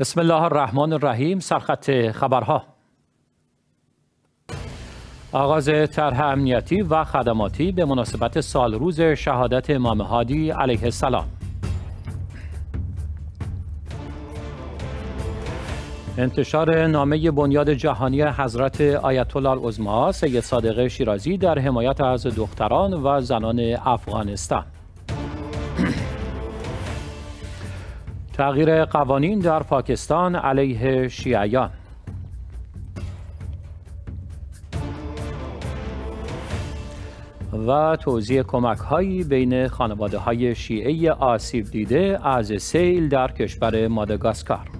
بسم الله الرحمن الرحیم. سرخط خبرها. آغاز طرح امنیتی و خدماتی به مناسبت سالروز شهادت امام هادی علیه السلام. انتشار نامه بنیاد جهانی حضرت آیت الله العظمى سید صادق شیرازی در حمایت از دختران و زنان افغانستان. تغییر قوانین در پاکستان علیه شیعیان. و توزیع کمک‌هایی بین خانواده‌های شیعه آسیب دیده از سیل در کشور ماداگاسکار.